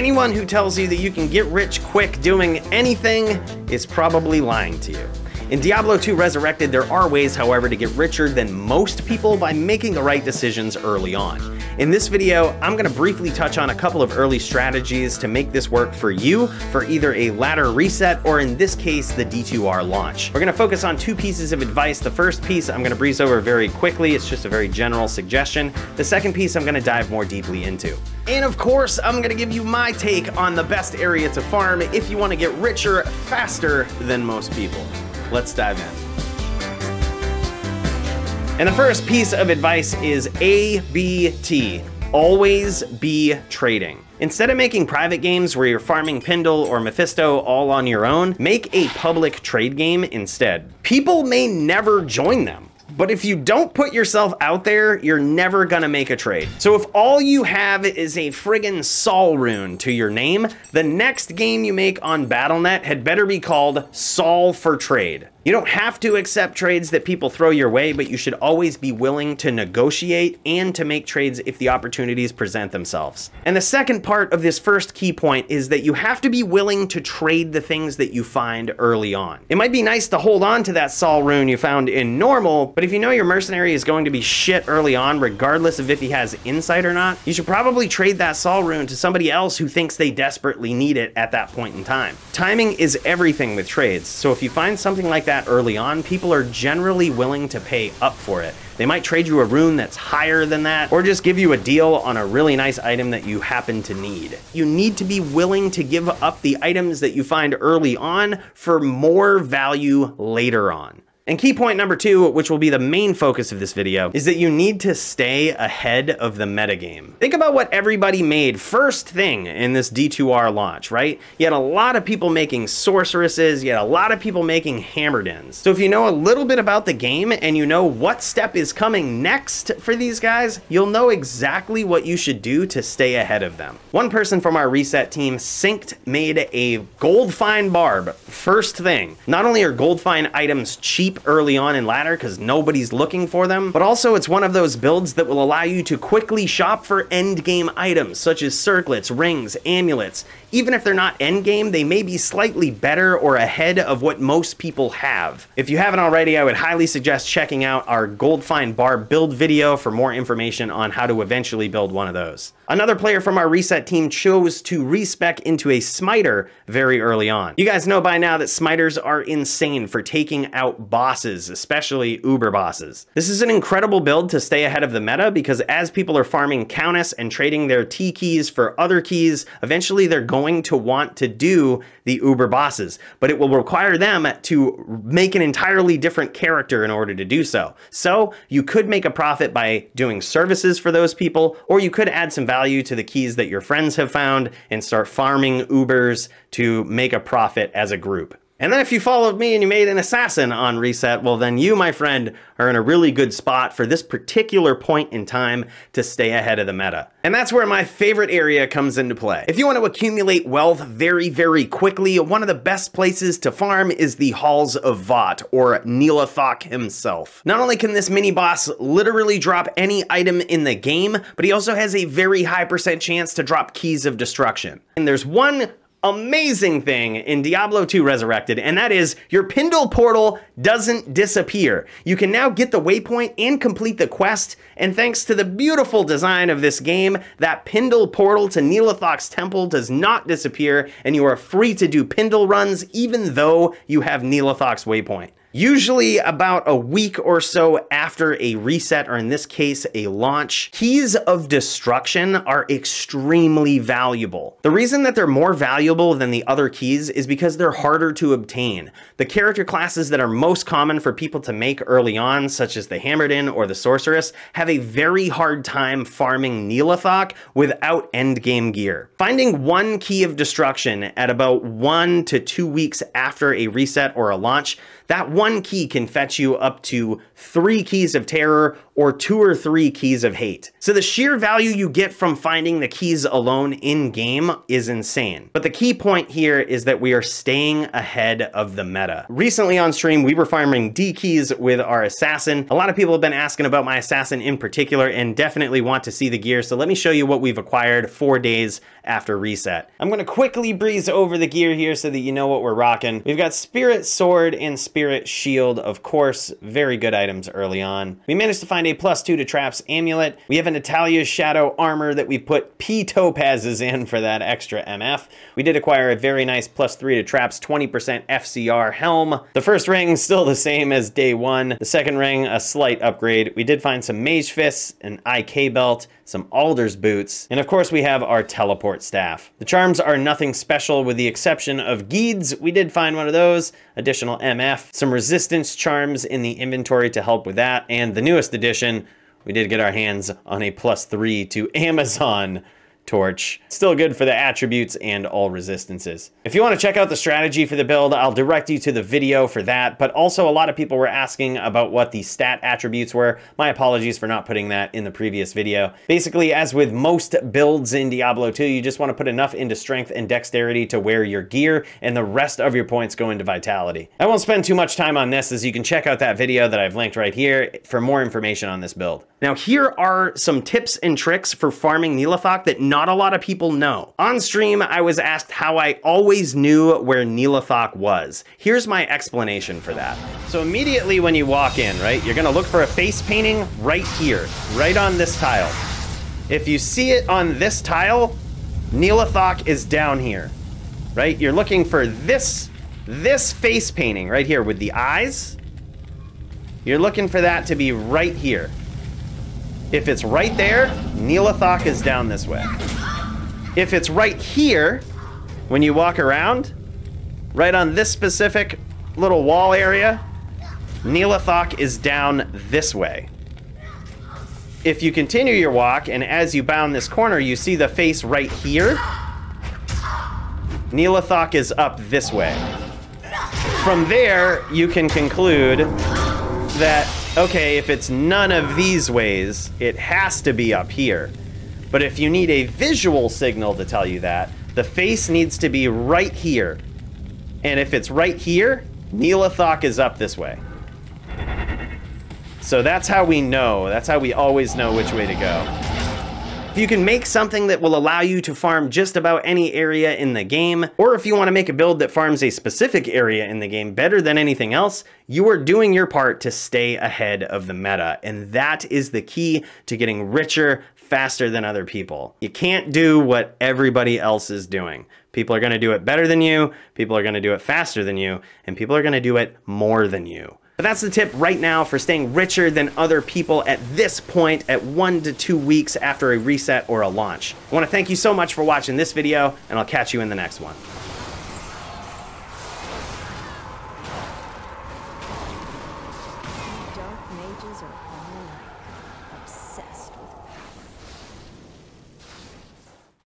Anyone who tells you that you can get rich quick doing anything is probably lying to you. In Diablo II Resurrected, there are ways, however, to get richer than most people by making the right decisions early on. In this video, I'm going to briefly touch on a couple of early strategies to make this work for you for either a ladder reset or, in this case, the D2R launch. We're going to focus on two pieces of advice. The first piece I'm going to breeze over very quickly. It's just a very general suggestion. The second piece I'm going to dive more deeply into. And of course, I'm going to give you my take on the best area to farm if you want to get richer faster than most people. Let's dive in. And the first piece of advice is ABT. Always be trading. Instead of making private games where you're farming Pindle or Mephisto all on your own, make a public trade game instead. People may never join them, but if you don't put yourself out there, you're never gonna make a trade. So if all you have is a friggin' Sol rune to your name, the next game you make on Battle.net had better be called Sol for Trade. You don't have to accept trades that people throw your way, but you should always be willing to negotiate and to make trades if the opportunities present themselves. And the second part of this first key point is that you have to be willing to trade the things that you find early on. It might be nice to hold on to that Sol rune you found in normal, but if you know your mercenary is going to be shit early on, regardless of if he has insight or not, you should probably trade that Sol rune to somebody else who thinks they desperately need it at that point in time. Timing is everything with trades, so if you find something like that early on, people are generally willing to pay up for it. They might trade you a rune that's higher than that, or just give you a deal on a really nice item that you happen to need. You need to be willing to give up the items that you find early on for more value later on. And key point number two, which will be the main focus of this video, is that you need to stay ahead of the metagame. Think about what everybody made first thing in this D2R launch, right? You had a lot of people making sorceresses, you had a lot of people making hammerdens. So if you know a little bit about the game and you know what step is coming next for these guys, you'll know exactly what you should do to stay ahead of them. One person from our reset team, Synced, made a gold fine barb first thing. Not only are gold fine items cheap early on in ladder because nobody's looking for them, but also it's one of those builds that will allow you to quickly shop for end game items such as circlets, rings, amulets. Even if they're not end game, they may be slightly better or ahead of what most people have. If you haven't already, I would highly suggest checking out our Gold Find Barb build video for more information on how to eventually build one of those. Another player from our reset team chose to respec into a smiter very early on. You guys know by now that smiters are insane for taking out bosses, especially Uber bosses. This is an incredible build to stay ahead of the meta because as people are farming Countess and trading their T keys for other keys, eventually they're going to want to do the Uber bosses, but it will require them to make an entirely different character in order to do so. So you could make a profit by doing services for those people, or you could add some value to the keys that your friends have found and start farming Ubers to make a profit as a group. And then if you followed me and you made an assassin on reset, well then you, my friend, are in a really good spot for this particular point in time to stay ahead of the meta. And that's where my favorite area comes into play. If you want to accumulate wealth very, very quickly, one of the best places to farm is the Halls of Vought, or Nihlathak himself. Not only can this mini boss literally drop any item in the game, but he also has a very high % chance to drop Keys of Destruction. And there's one amazing thing in Diablo 2 Resurrected, and that is your Pindle portal doesn't disappear. You can now get the waypoint and complete the quest, and thanks to the beautiful design of this game, that Pindle portal to Nihlathak's temple does not disappear, and you are free to do Pindle runs even though you have Nihlathak's waypoint. Usually about a week or so after a reset, or in this case, a launch, Keys of Destruction are extremely valuable. The reason that they're more valuable than the other keys is because they're harder to obtain. The character classes that are most common for people to make early on, such as the Hammerden or the Sorceress, have a very hard time farming Nihlathak without endgame gear. Finding one Key of Destruction at about 1 to 2 weeks after a reset or a launch, that one key can fetch you up to 3 keys of terror or 2 or 3 keys of hate. So the sheer value you get from finding the keys alone in game is insane. But the key point here is that we are staying ahead of the meta. Recently on stream, we were farming D keys with our assassin. A lot of people have been asking about my assassin in particular and definitely want to see the gear. So let me show you what we've acquired 4 days after reset. I'm gonna quickly breeze over the gear here so that you know what we're rocking. We've got Spirit Sword and Spirit Shield, of course, very good items early on. We managed to find a +2 to traps amulet. We have an Italia's shadow armor that we put P-topazes in for that extra MF. We did acquire a very nice +3 to traps, 20% FCR helm. The first ring still the same as day one. The second ring, a slight upgrade. We did find some mage fists, an IK belt, some alders boots, and of course we have our teleport staff. The charms are nothing special with the exception of geeds. We did find one of those, additional MF, some resistance charms in the inventory to help with that, and the newest addition, we did get our hands on a +3 to Amazon Torch. Still good for the attributes and all resistances. If you want to check out the strategy for the build, I'll direct you to the video for that, but also a lot of people were asking about what the stat attributes were. My apologies for not putting that in the previous video. Basically, as with most builds in Diablo 2, you just want to put enough into strength and dexterity to wear your gear, and the rest of your points go into vitality. I won't spend too much time on this, as you can check out that video that I've linked right here for more information on this build. Now, here are some tips and tricks for farming Nihlathak that not a lot of people know. On stream, I was asked how I always knew where Nihlathak was. Here's my explanation for that. So immediately when you walk in, right, you're gonna look for a face painting right here, right on this tile. If you see it on this tile, Nihlathak is down here, right? You're looking for this face painting right here with the eyes. You're looking for that to be right here. If it's right there, Nihlathak is down this way. If it's right here, when you walk around, right on this specific little wall area, Nihlathak is down this way. If you continue your walk, and as you bound this corner, you see the face right here, Nihlathak is up this way. From there, you can conclude that, okay, if it's none of these ways, it has to be up here. But if you need a visual signal to tell you that, the face needs to be right here. And if it's right here, Nihlathak is up this way. So that's how we know. That's how we always know which way to go. If you can make something that will allow you to farm just about any area in the game, or if you want to make a build that farms a specific area in the game better than anything else, you are doing your part to stay ahead of the meta. And that is the key to getting richer faster than other people. You can't do what everybody else is doing. People are going to do it better than you, people are going to do it faster than you, and people are going to do it more than you. But that's the tip right now for staying richer than other people at this point at 1 to 2 weeks after a reset or a launch. I want to thank you so much for watching this video, and I'll catch you in the next one. Dark mages are all alike, obsessed.